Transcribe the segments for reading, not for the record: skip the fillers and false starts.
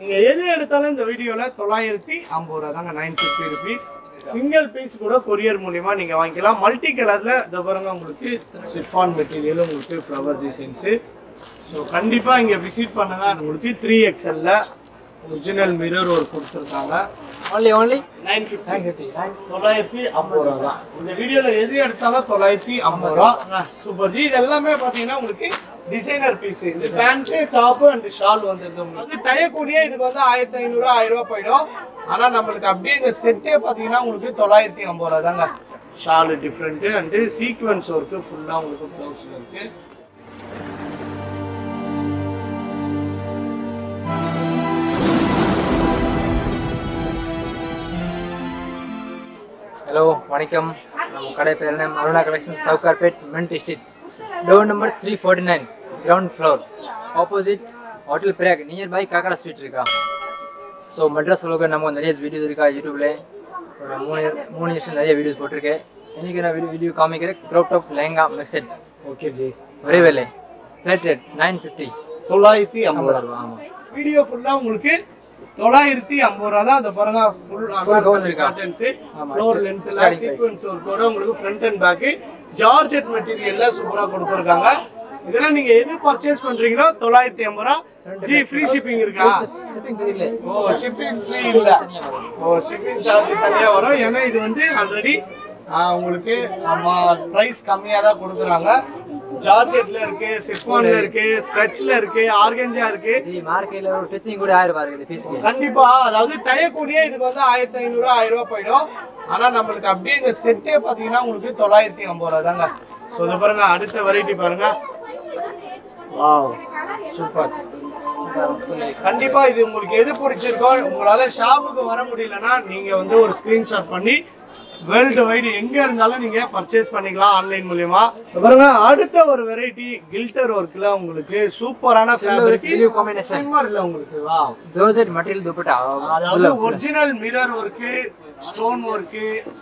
நீங்க எது எடுத்தாலும் இந்த வீடியோல 950 தாங்க 950 rupees single piece கூட courier மூலமா நீங்க வாங்கிக்கலாம் மல்டி கலர்ல தபரங்க உங்களுக்கு chiffon material உங்களுக்கு flower designs சோ கண்டிப்பா இங்க விசிட் பண்ணுங்க உங்களுக்கு 3XL ல original mirror ஒரு கொடுத்திருக்காங்க only 950 Tolaiti Ammoora தான் இந்த வீடியோல எது எடுத்தாலும் Tolaiti Ammoora சூப்பர் ஜி இதெல்லாம் பாத்தீங்கன்னா உங்களுக்கு designer piece இந்த pant top and shawl வந்திருக்கும் அது தய கூடிய இதுக்கு வந்து 1500 1000 போய்டும் ஆனா நமக்கு அப்படியே இந்த செட் பாத்தீங்கன்னா உங்களுக்கு 950 தாங்க shawl different and sequence work full-ஆ உங்களுக்கு blouse இருக்கு Hello வணக்கம் நம்ம கடை பேர் என்ன Aruna Collection Sowcarpet Mint Street Door number 349, ground floor, opposite Hotel Prague, nearby Kakara Street. So, Madras logo na mga nariz video dito ka YouTube le, muna yun nariz videos po dito ka. Any kana video kami kare crop top lehenga mixed. Okay ji. Very well le. Flat rate 950. Tolaiti Ammoora. Video full na mulke. Tolairti Ammoora da paranga full content se floor length la sequence or kora mulko front and back Georgette material la supera kuduthirukanga idella neenga edhu purchase pandringalo 950 ji free shipping iruka shipping free illa oh shipping free illa oh shipping charge thaniya varum ena idu vandu already ungalku amma price kammiya da kudukranga Georgette la iruke chiffon la iruke stretch la iruke organza iruke ji market la oru stitching kuda 1000 ba iruke piece kandipa adavadhu thaya kudiya idukku vandu 1500 1000 poidum ஆனா நமக்கு அப்படியே இந்த set பாத்தீங்கன்னா உங்களுக்கு 950 தாங்க so இத பாருங்க அடுத்த வெரைட்டி பாருங்க வாவ் சூப்பர் கண்டிப்பா இது உங்களுக்கு எது பிடிச்சிருக்கோ உங்களால ஷாப்புக்கு வர முடியலனா நீங்க வந்து ஒரு ஸ்கிரீன்ஷாட் பண்ணி வேர்ல்ட் வைட் எங்க இருந்தாலும் நீங்க பர்சேஸ் பண்ணிக்கலாம் ஆன்லைன் மூலமா பாருங்க அடுத்த ஒரு வெரைட்டி கில்டர் வர்க்ல உங்களுக்கு சூப்பரான ஃபேப்ரிக் சிம்மர்ல உங்களுக்கு வாவ் ஜார்ஜெட் மெட்டீரியல் துப்பட்டா அது original mirror work Stone work,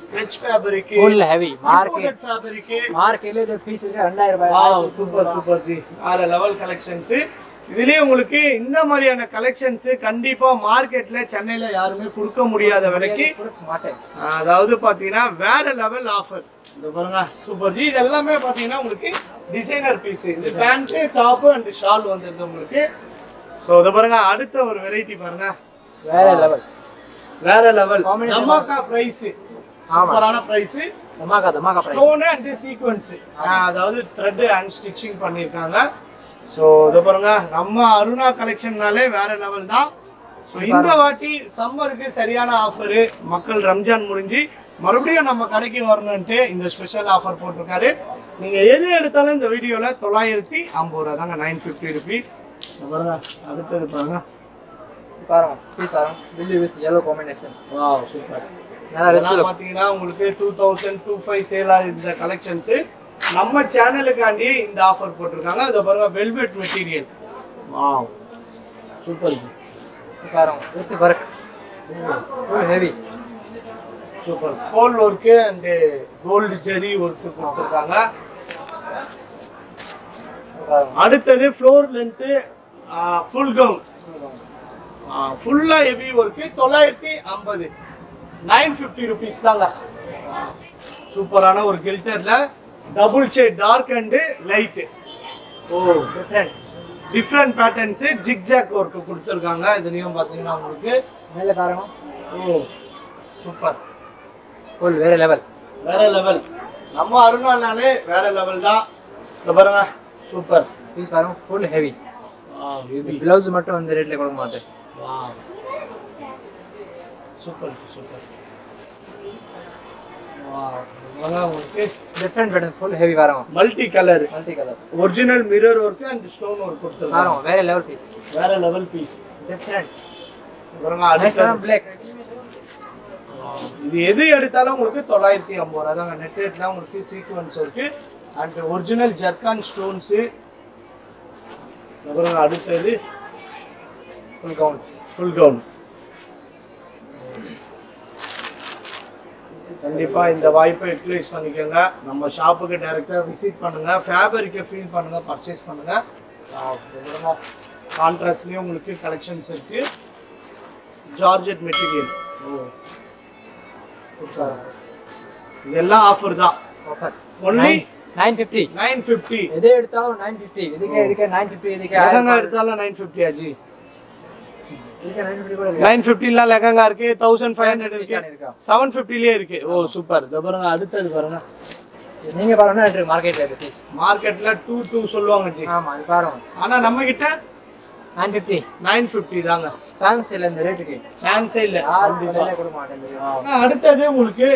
stretch fabric, full heavy, market fabric, market ले तो piece का 2000 wow super super जी आर level collection से इधरे उनके इंदा मरियाना collection से कंडीपा market ले चन्ने ले यार में कुड़का मुड़िया द वाले की आह दावदे पाती ना वेर level offer तो बरगा super जी इधर में पाती ना उनके designer piece इधर pant top and shawl वंदे तो उनके so तो बरगा आड़त तो एक variety बरगा वेर level Rare level. Dhamaka price. Parana price. Dhamaka price. Stone and sequence. That is thread and stitching. So, this Aruna collection is rare level. So, this is the summer offer. Makkal Ramjan Murinji. மறுபடியும் நம்ம கடைக்கு வரணும்னு இந்த special offer போட்டுருக்காரு நீங்க எது எடுத்தாலும் இந்த வீடியோல 950 தாங்க 950 rupees அடுத்து பாருங்க பாருங்க பீஸ் பாருங்க blue with yellow combination wow super நல்லா ரெட்ல பாத்தீங்கன்னா உங்களுக்கு 2250 சேல் ஆன இந்த கலெக்ஷன்ஸ் நம்ம சேனலுக்காண்டி இந்த ஆஃபர் போட்டுருக்காங்க இத பாருங்க velvet மெட்டீரியல் வாவ் சூப்பர் பாருங்க with work full heavy super gold work and gold zari work கொடுத்திருக்காங்க அடுத்து floor length full gown full heavy work 950 950 rupees தாங்க சூப்பரான ஒரு கில்டர்ல double shade dark and light O different patterns zigzag work கொடுத்திருக்காங்க இதுலயும் பாத்தீங்கன்னா உங்களுக்கு மேல பாருங்க ஓ சூப்பர் full வேற லெவல் நம்ம அருணானாலே வேற லெவல் தான் இத பாருங்க சூப்பர் பீஸ் பாருங்க full heavy பிளவுஸ் மட்டும் அந்த ரேட்ல கொடுக்க மாட்டேன் Wow. Super. Wow. Different pattern, full heavy varama. Multi color. Original mirror work and stone work kuduthirukku. Varama, very level piece. Different. Varama adutha black. Idu edhu eduthalum ungalku 950 adanga net rate la ungalku sequence irukku and original zircon stones. Varama adutha edhu full gown கண்டிப்பா இந்த வாய்ப்பை utilise பண்ணிக்கங்க நம்ம ஷாப்புக்கு டைரக்டா visit பண்ணுங்க ஃபேப்ரிக்க feel பண்ணுங்க purchase பண்ணுங்க கான்ட்ராஸ்ட்லயே உங்களுக்கு கலெக்ஷன்ஸ் இருக்கு Georgette material. Oh. All offer da. Offer. Only 950. 950. This is 950. This is 950. This is 950. Aji. 950 la laganga irke 1500 irke 750 la irke oh super dabaranga adutha varana neenga varana market la please market la 22 solluvaanga ji aama idu paarunga ana namma kitta 950 daanga chance illa indha rate ku chance illa adutha kodu maatanga aduthathu ungalku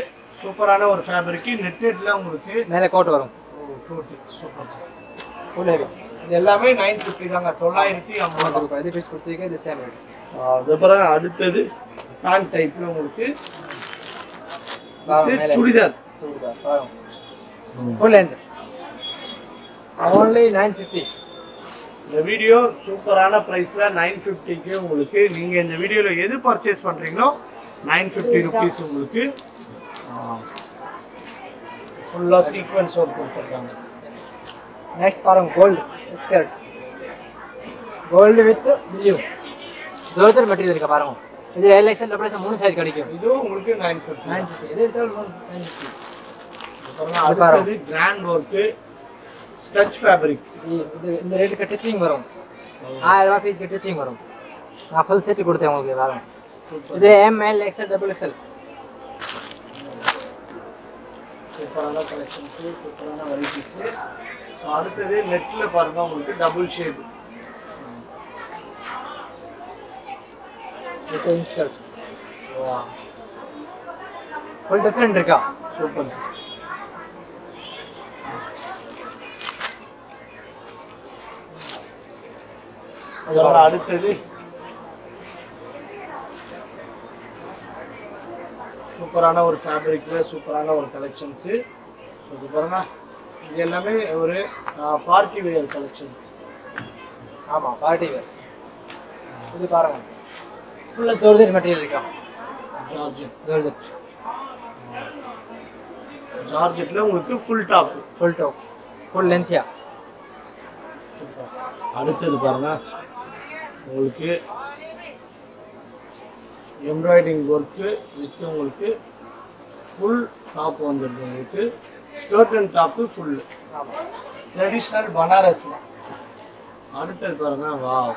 super ana or fabric net rate la ungalku mele coat varum oh coat super ulave idellame 950 daanga 950 rupees idu piece kuduthirukka idu same rate. That's the pant type. Chudidar. Full end. Only 950. The video Superana price la 950 ke ungalku neenga indha video la edhu purchase pandringalo 950 rupees ungalku full sequence work kuduthirukanga. Next parang gold skirt. Gold with blue. Zoroaster material का पाराऊँ। इधर election लपड़े से moon size कड़ी क्यों? इधर उनके 950। 950। इधर तो 950। तो ना आप इधर इधर ग्रैंड वर्क के स्ट्रेच फैब्रिक। इधर इधर रेट का टिचिंग बरों। आह एल्वा पीस का टिचिंग बरों। आप फुल सेट करते होंगे बारों। इधर M L XL double XL. सुपराना कलेक्शन से सुपराना वाली पीस है। तो आप इधर नेट ले पाराऊँ उनके double shape. It's skirt. Wow. Full different rika. Super. Adala aduthathu superana or fabric la superana or collections superana idellame or party wear collections ama party wear idu paaranga full Georgette material का Georgette लोग उनके full top full length या आदित्य दुपारना उनके embroidering work के जिसके उनके full top आंदर देंगे के skirt and top के full traditional बनारस में आदित्य दुपारना वाव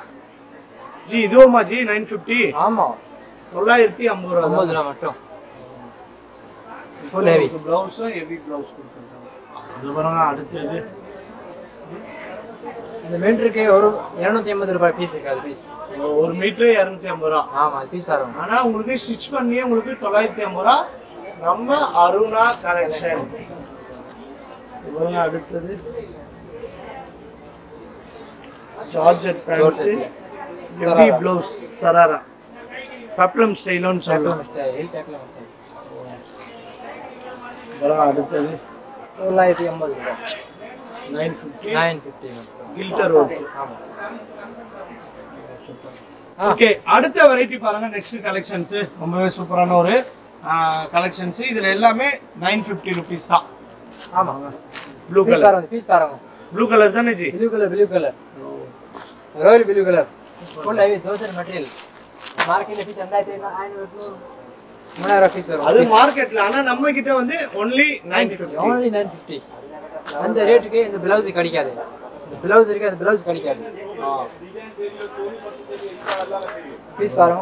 जी दो मजी 950 आमा Tolaiti Ammoora Ammoora मट्टो फुल हेवी ब्लाउज है हेवी ब्लाउज करता है जबरना அடுத்து அது இந்த மீட்டருக்கு ஒரு 250 ரூபாய் பீஸ் இருக்காது பீஸ் ஒரு மீட்டர் 250 ரூபாய் ஆமா பீஸ் வரும் ஆனா உங்களுக்கு ஸ்டிட்ச் பண்ணி உங்களுக்கு 950 ரூபாய் நம்ம அருணா கலெக்ஷன் இவங்க அடுத்து georgette pant heavy blouse sarara peplum style on peplum style peplum bara aduthathu 950 950 filter work okay adutha variety paranga next collections romba super ana oru collections idhula ellame 950 rupees da aama blue color piece paranga blue color thane ji blue color royal blue color full heavy Georgette material market piece andha idena 500 300 piece varum adu market la ana namma kitta vande only 950 only 950 and the rate ku indha blouse kadikadhu blouse irukku indha blouse kadikadhu piece varum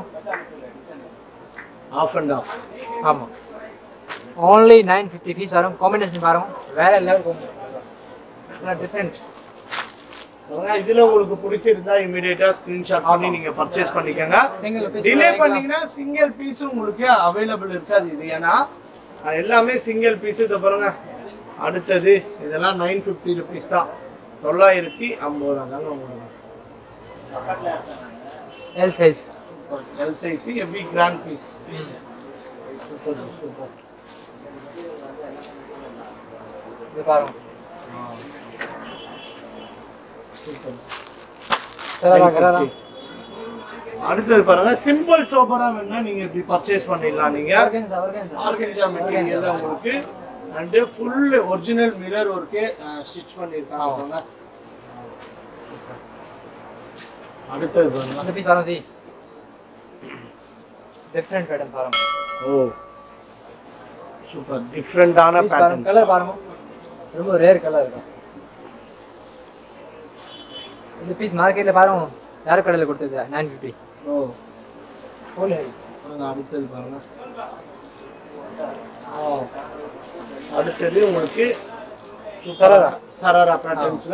half and half aama only 950 piece varum combination varum vera level combination la different இதெல்லாம் உங்களுக்கு பிடிச்சிருந்தா இமிடியேட்டா screenshot பண்ணி நீங்க purchase பண்ணிக்கங்க single piece delay பண்ணீங்கனா single piece உங்களுக்கு available இருக்காது இது ஏனா எல்லாமே சிங்கிள் பீஸ் இத பாருங்க அடுத்து இதெல்லாம் 950 ரூபீஸ் தான் 950 தாங்க உங்களுக்கு L size heavy grand piece இது பாருங்க சரரா கரரா அடுத்து பாருங்க சிம்பிள் சோபரா வேணும்னா நீங்க இப்படி பர்சேஸ் பண்ணிடலாம் நீங்க ஆர்கன்ஜா மெட்டீரியல் உங்களுக்கு அண்ட் ফুল ஒரிஜினல் மிரர் வர்க்கே ஸ்டிட்ச் பண்ணிருக்காங்க அடுத்து பாருங்க அந்த பீஸ் பாருங்க Different pattern. Oh. Super. Different pattern. Color is rare color. This piece market is 950. Oh. Full head. Oh. Sarara. Sarara patterns.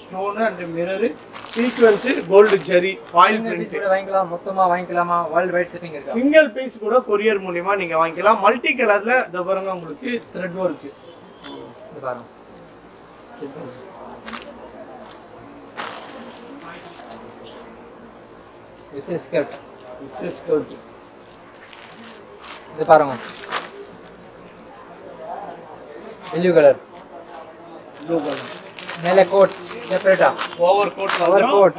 Stone and mirror sequence gold jerry foil print. World wide shipping. Single piece kuda courier mooliyama neenga vaangikalam. Multi color la Navaranga ungalku thread work. With a skirt. With a skirt. The Parana. Blue color. Blue color. Mele coat. Separate. Overcoat. Overcoat.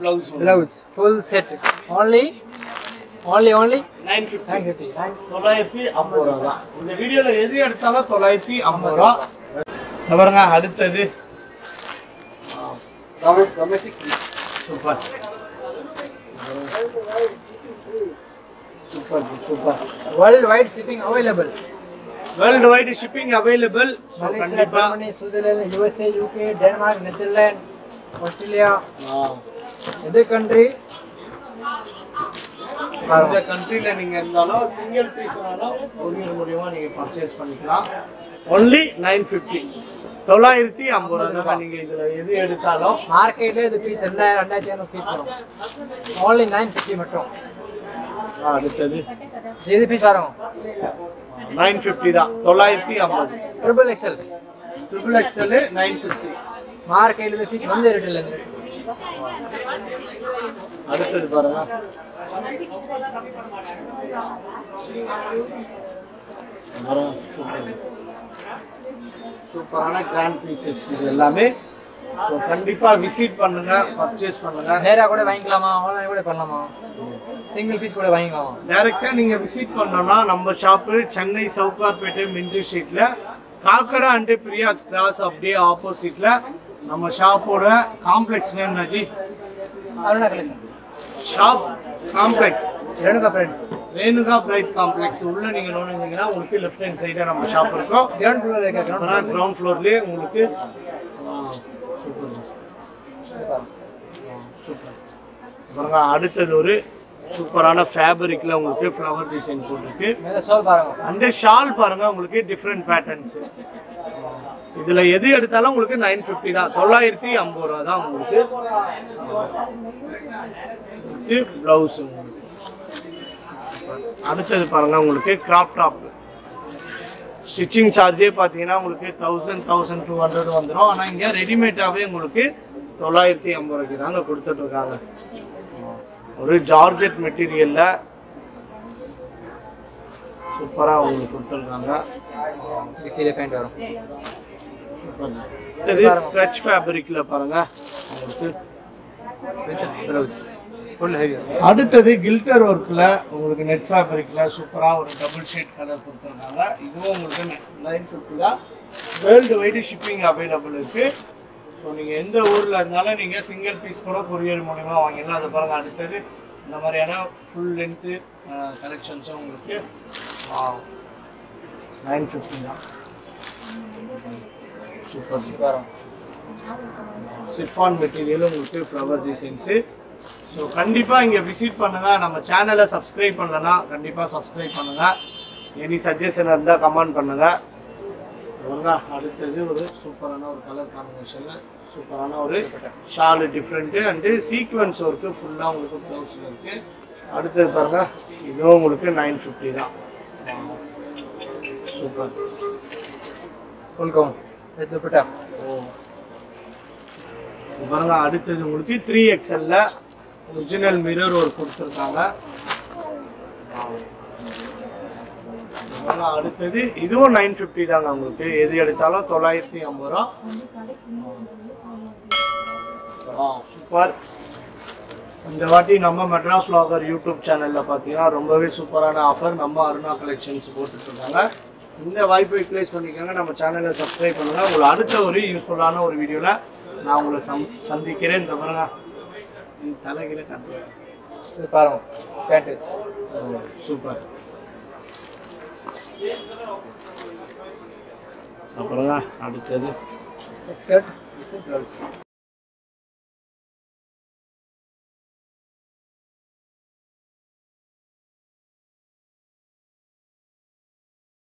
Blouse. Blouse. Full set. Only 950. Tolaiti Ammoora. In the video, Tolaiti Ammoora. Navaranga Haditadi. Super. Super. Worldwide shipping available. Worldwide shipping available. So Malaysia, Germany, Switzerland, USA, UK, Denmark, Netherlands, Australia. Wow. This country. In the country, single piece you purchase. Only 950. Tolairti Ammoora. Market the piece piece. Only 950 metro. This piece 950 da. Tolairti Ammoora. Triple XL. Triple XL 950. Market the piece one retail. So Parana grand pieces. So Kandipa visit pannunga, purchase pannunga. Nera kuda vaingilama, online kuda pannalama. Single piece kuda vaingilama. Direct neenga visit pannona number shop Chennai Sowcarpet Minty Street la Kakara and Priya Cross Abdi opposite la number shop oda complex name naji. Aruna Collection. Shop complex. Renuga Pride complex. Ulla neenga nodunga ungalku left hand side la shop irukku. Ground floor le ungalku. Super. Varanga adutha oru superana fabric la ungalku flower design potirukku. Mela shawl paranga. Ande shawl paranga ungalku different patterns. Idhula edhu eduthalum ungalku 950 da. 950 da ungalku. This blouse ungalku. Adutha paranga ungalku crop top. Stitching charge pathina ungalku 1000-1200 vandrum. Ana inga ready made ave ungalku 950 க்கு தாங்க கொடுத்துட்டு இருக்காங்க. ஒரு georgette மெட்டீரியல்ல சூப்பரா உங்களுக்கு கொடுத்துட்டாங்க. இதுல paint வரும். இது ஸ்ட்ரெட்ச் ஃபேப்ரிக்ல பாருங்க. With blouse. Full heavy. அடுத்து கில்டர் வர்க்ல உங்களுக்கு நெட் ஃபேப்ரிக்ல சூப்பரா ஒரு டபுள் ஷேட் கலர் கொடுத்துட்டாங்க. இதுவும் உங்களுக்கு 950 தான். வேர்ல்ட் வைட் ஷிப்பிங் அவேலபிள் இருக்கு. So, you can get a single piece of courier. You can get a full length collection. Wow. 950. Super. Chiffon material. Flower design. So, if you visit our channel, subscribe to our channel. Any suggestion, comment. Superana color combination, superana shawl different and sequence work full long with blouse. Aditha Parana, you know, 950. Super. Welcome. Let's look it up. Parana Aditha 3XL, original mirror or Kursakana. This is 950. This is Tolaiti Ammoora. Super. This is our Madras Vlogger YouTube channel. We have a very super offer. We have Aruna Collection. If you subscribe to the Wi-Fi place, you can subscribe to our channel. We will see you in the next video. Oh, super. Let's get gloves.